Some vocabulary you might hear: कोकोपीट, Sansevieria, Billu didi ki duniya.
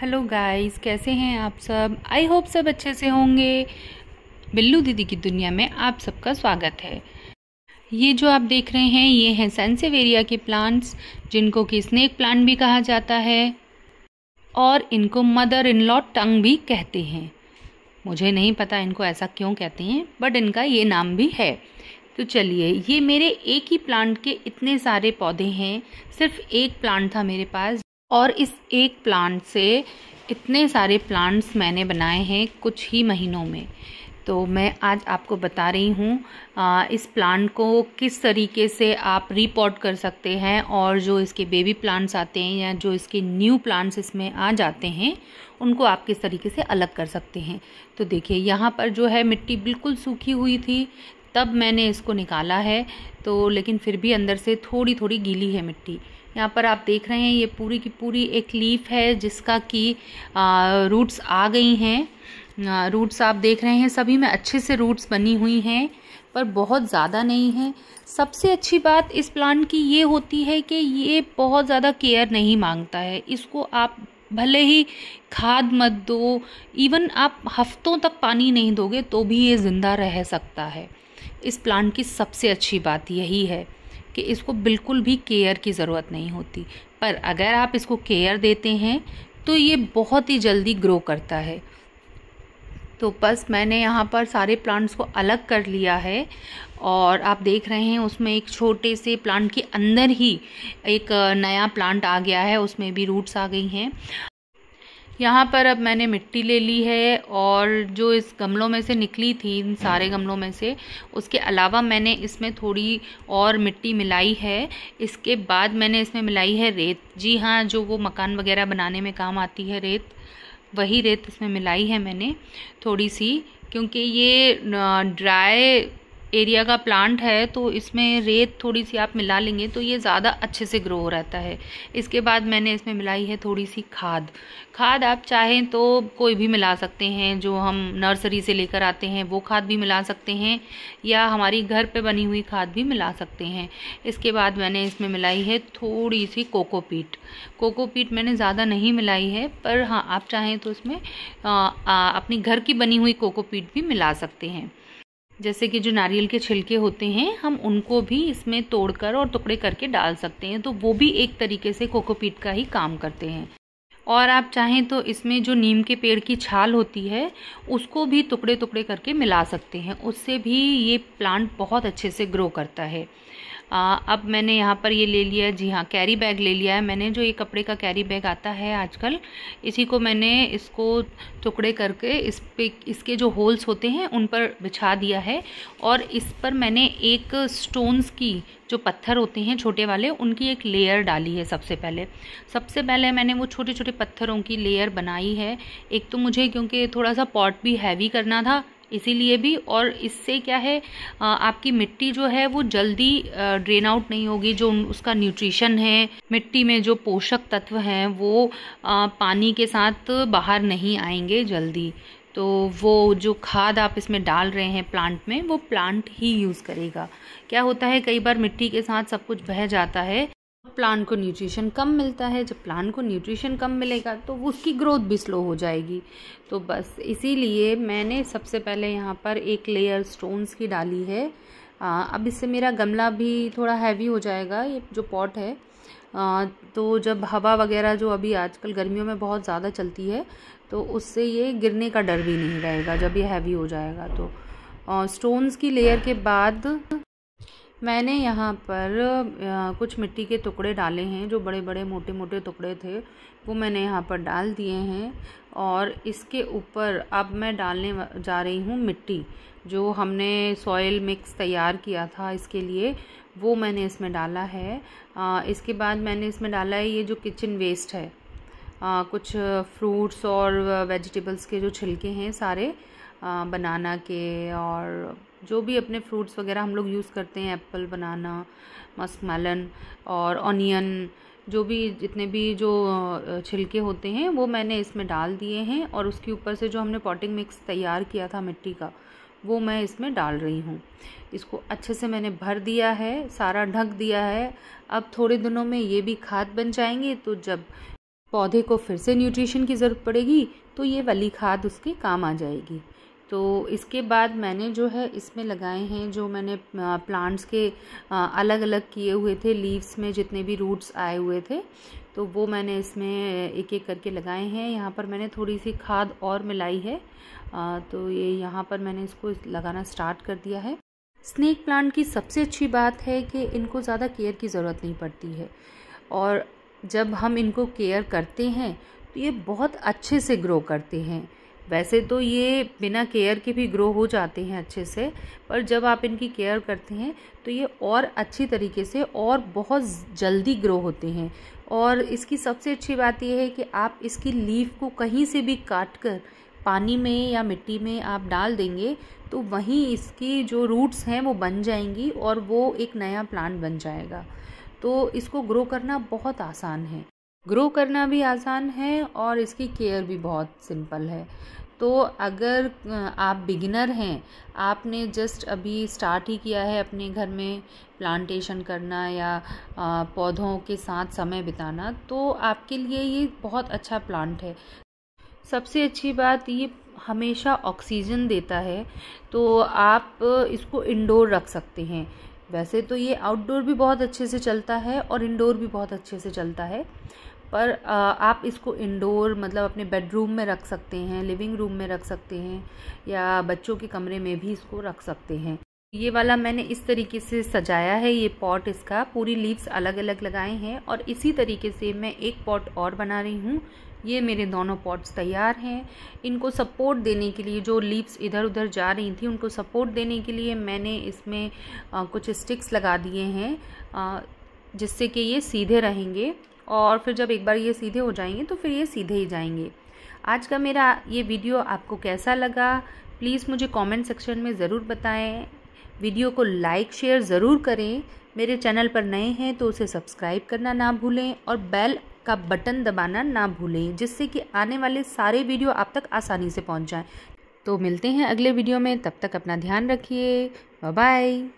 Hello guys, कैसे हैं आप सब। आई होप सब अच्छे से होंगे। बिल्लू दीदी की दुनिया में आप सबका स्वागत है। ये जो आप देख रहे हैं ये हैं सेंसेवेरिया के प्लांट्स, जिनको कि स्नेक प्लांट भी कहा जाता है और इनको मदर इन लॉ टंग भी कहते हैं। मुझे नहीं पता इनको ऐसा क्यों कहते हैं, बट इनका ये नाम भी है। तो चलिए, ये मेरे एक ही प्लांट के इतने सारे पौधे हैं। सिर्फ एक प्लांट था मेरे पास और इस एक प्लांट से इतने सारे प्लांट्स मैंने बनाए हैं कुछ ही महीनों में। तो मैं आज आपको बता रही हूँ इस प्लांट को किस तरीके से आप रिपोर्ट कर सकते हैं और जो इसके बेबी प्लांट्स आते हैं या जो इसके न्यू प्लांट्स इसमें आ जाते हैं उनको आप किस तरीके से अलग कर सकते हैं। तो देखिए, यहाँ पर जो है मिट्टी बिल्कुल सूखी हुई थी तब मैंने इसको निकाला है, तो लेकिन फिर भी अंदर से थोड़ी थोड़ी गीली है मिट्टी। यहाँ पर आप देख रहे हैं ये पूरी की पूरी एक लीफ है जिसका कि रूट्स आ गई हैं। रूट्स आप देख रहे हैं सभी में अच्छे से रूट्स बनी हुई हैं, पर बहुत ज़्यादा नहीं है। सबसे अच्छी बात इस प्लांट की ये होती है कि ये बहुत ज़्यादा केयर नहीं मांगता है। इसको आप भले ही खाद मत दो, इवन आप हफ्तों तक पानी नहीं दोगे तो भी ये ज़िंदा रह सकता है। इस प्लांट की सबसे अच्छी बात यही है कि इसको बिल्कुल भी केयर की ज़रूरत नहीं होती, पर अगर आप इसको केयर देते हैं तो ये बहुत ही जल्दी ग्रो करता है। तो बस मैंने यहाँ पर सारे प्लांट्स को अलग कर लिया है और आप देख रहे हैं उसमें एक छोटे से प्लांट के अंदर ही एक नया प्लांट आ गया है, उसमें भी रूट्स आ गई हैं। यहाँ पर अब मैंने मिट्टी ले ली है और जो इस गमलों में से निकली थी, इन सारे गमलों में से, उसके अलावा मैंने इसमें थोड़ी और मिट्टी मिलाई है। इसके बाद मैंने इसमें मिलाई है रेत। जी हाँ, जो वो मकान वगैरह बनाने में काम आती है रेत, वही रेत इसमें मिलाई है मैंने थोड़ी सी, क्योंकि ये ड्राई एरिया का प्लांट है तो इसमें रेत थोड़ी सी आप मिला लेंगे तो ये ज़्यादा अच्छे से ग्रो हो रहता है। इसके बाद मैंने इसमें मिलाई है थोड़ी सी खाद। आप चाहें तो कोई भी मिला सकते हैं, जो हम नर्सरी से लेकर आते हैं वो खाद भी मिला सकते हैं या हमारी घर पे बनी हुई खाद भी मिला सकते हैं। इसके बाद मैंने इसमें मिलाई है थोड़ी सी कोकोपीट मैंने ज़्यादा नहीं मिलाई है, पर हाँ आप चाहें तो इसमें अपनी घर की बनी हुई कोकोपीट भी मिला सकते हैं। जैसे कि जो नारियल के छिलके होते हैं हम उनको भी इसमें तोड़कर और टुकड़े करके डाल सकते हैं, तो वो भी एक तरीके से कोकोपीट का ही काम करते हैं। और आप चाहें तो इसमें जो नीम के पेड़ की छाल होती है उसको भी टुकड़े टुकड़े करके मिला सकते हैं, उससे भी ये प्लांट बहुत अच्छे से ग्रो करता है। अब मैंने यहाँ पर ये ले लिया है, जी हाँ, कैरी बैग ले लिया है मैंने। जो ये कपड़े का कैरी बैग आता है आजकल, इसी को मैंने इसको टुकड़े करके इस पे इसके जो होल्स होते हैं उन पर बिछा दिया है और इस पर मैंने एक स्टोन्स की, जो पत्थर होते हैं छोटे वाले, उनकी एक लेयर डाली है। सबसे पहले मैंने वो छोटे छोटे पत्थरों की लेयर बनाई है। एक तो मुझे क्योंकि थोड़ा सा पॉट भी हैवी करना था इसीलिए भी, और इससे क्या है आपकी मिट्टी जो है वो जल्दी ड्रेन आउट नहीं होगी। जो उसका न्यूट्रिशन है, मिट्टी में जो पोषक तत्व हैं वो पानी के साथ बाहर नहीं आएंगे जल्दी, तो वो जो खाद आप इसमें डाल रहे हैं प्लांट में वो प्लांट ही यूज़ करेगा। क्या होता है कई बार मिट्टी के साथ सब कुछ बह जाता है, प्लांट को न्यूट्रिशन कम मिलता है। जब प्लांट को न्यूट्रिशन कम मिलेगा तो उसकी ग्रोथ भी स्लो हो जाएगी। तो बस इसीलिए मैंने सबसे पहले यहाँ पर एक लेयर स्टोन्स की डाली है। अब इससे मेरा गमला भी थोड़ा हैवी हो जाएगा, ये जो पॉट है, तो जब हवा वगैरह जो अभी आजकल गर्मियों में बहुत ज़्यादा चलती है तो उससे ये गिरने का डर भी नहीं रहेगा जब ये हैवी हो जाएगा। तो स्टोन्स की लेयर के बाद मैंने यहाँ पर कुछ मिट्टी के टुकड़े डाले हैं, जो बड़े बड़े मोटे मोटे टुकड़े थे वो मैंने यहाँ पर डाल दिए हैं। और इसके ऊपर अब मैं डालने जा रही हूँ मिट्टी, जो हमने सॉइल मिक्स तैयार किया था इसके लिए, वो मैंने इसमें डाला है। इसके बाद मैंने इसमें डाला है ये जो किचन वेस्ट है, कुछ फ्रूट्स और वेजिटेबल्स के जो छिलके हैं सारे, बनाना के और जो भी अपने फ्रूट्स वगैरह हम लोग यूज़ करते हैं, एप्पल, बनाना, मस्कमेलन और ऑनियन, जो भी जितने भी जो छिलके होते हैं वो मैंने इसमें डाल दिए हैं। और उसके ऊपर से जो हमने पॉटिंग मिक्स तैयार किया था मिट्टी का, वो मैं इसमें डाल रही हूँ। इसको अच्छे से मैंने भर दिया है, सारा ढक दिया है। अब थोड़े दिनों में ये भी खाद बन जाएंगे, तो जब पौधे को फिर से न्यूट्रिशन की ज़रूरत पड़ेगी तो ये वाली खाद उसके काम आ जाएगी। तो इसके बाद मैंने जो है इसमें लगाए हैं, जो मैंने प्लांट्स के अलग अलग किए हुए थे, लीव्स में जितने भी रूट्स आए हुए थे तो वो मैंने इसमें एक एक करके लगाए हैं। यहाँ पर मैंने थोड़ी सी खाद और मिलाई है, तो ये यहाँ पर मैंने इसको लगाना स्टार्ट कर दिया है। स्नेक प्लांट की सबसे अच्छी बात है कि इनको ज़्यादा केयर की ज़रूरत नहीं पड़ती है, और जब हम इनको केयर करते हैं तो ये बहुत अच्छे से ग्रो करते हैं। वैसे तो ये बिना केयर के भी ग्रो हो जाते हैं अच्छे से, पर जब आप इनकी केयर करते हैं तो ये और अच्छी तरीके से और बहुत जल्दी ग्रो होते हैं। और इसकी सबसे अच्छी बात यह है कि आप इसकी लीफ को कहीं से भी काट कर पानी में या मिट्टी में आप डाल देंगे तो वहीं इसकी जो रूट्स हैं वो बन जाएंगी और वो एक नया प्लांट बन जाएगा। तो इसको ग्रो करना बहुत आसान है, ग्रो करना भी आसान है और इसकी केयर भी बहुत सिंपल है। तो अगर आप बिगिनर हैं, आपने जस्ट अभी स्टार्ट ही किया है अपने घर में प्लांटेशन करना या पौधों के साथ समय बिताना, तो आपके लिए ये बहुत अच्छा प्लांट है। सबसे अच्छी बात ये हमेशा ऑक्सीजन देता है, तो आप इसको इंडोर रख सकते हैं। वैसे तो ये आउटडोर भी बहुत अच्छे से चलता है और इंडोर भी बहुत अच्छे से चलता है, पर आप इसको इंडोर मतलब अपने बेडरूम में रख सकते हैं, लिविंग रूम में रख सकते हैं या बच्चों के कमरे में भी इसको रख सकते हैं। ये वाला मैंने इस तरीके से सजाया है, ये पॉट इसका पूरी लीव्स अलग अलग लगाए हैं और इसी तरीके से मैं एक पॉट और बना रही हूँ। ये मेरे दोनों पॉट्स तैयार हैं। इनको सपोर्ट देने के लिए, जो लीव्स इधर उधर जा रही थी उनको सपोर्ट देने के लिए मैंने इसमें कुछ स्टिक्स लगा दिए हैं, जिससे कि ये सीधे रहेंगे और फिर जब एक बार ये सीधे हो जाएंगे तो फिर ये सीधे ही जाएंगे। आज का मेरा ये वीडियो आपको कैसा लगा प्लीज़ मुझे कमेंट सेक्शन में ज़रूर बताएं। वीडियो को लाइक शेयर ज़रूर करें। मेरे चैनल पर नए हैं तो उसे सब्सक्राइब करना ना भूलें और बेल का बटन दबाना ना भूलें, जिससे कि आने वाले सारे वीडियो आप तक आसानी से पहुंच जाएं। तो मिलते हैं अगले वीडियो में, तब तक अपना ध्यान रखिए। Bye bye.